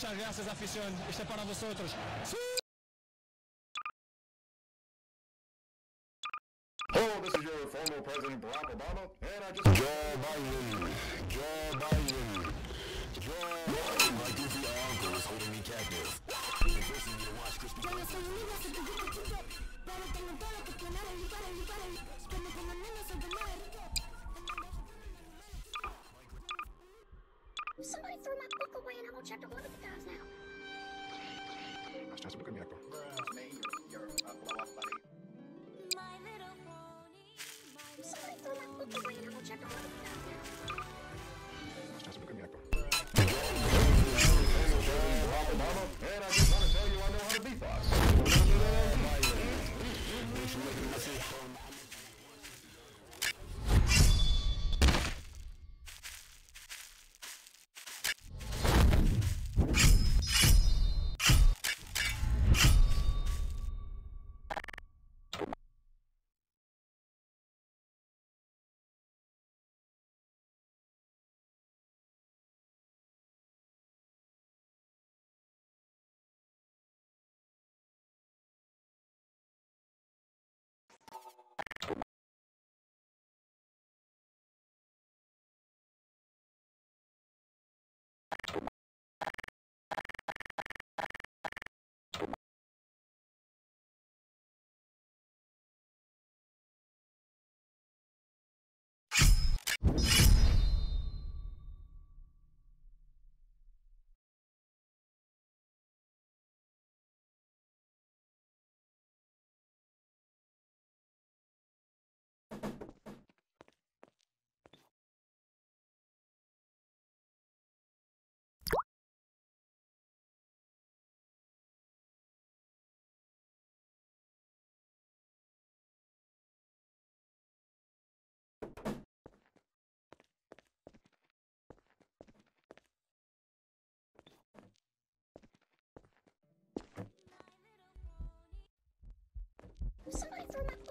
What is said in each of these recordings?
Muchas gracias, afición. Este es para vosotros. ¡Sí! Hello, this is your former President Barack Obama, and I just... Joe Biden. My goofy uncle is holding me captive. The first thing you watch Crispy... Somebody threw my book away and I won't check the one of the guys now. That's just a book of Miyako. You're a blow-up buddy. My little pony. Somebody threw my book away and I won't check the one of the guys now. That's just a book of Miyako. Barack Obama, and I just want to tell you I know how to beatbox. Somebody threw my book. Somebody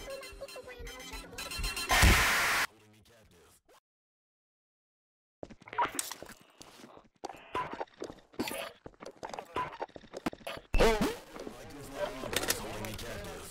threw my book away and I will check the book. Holding me captive.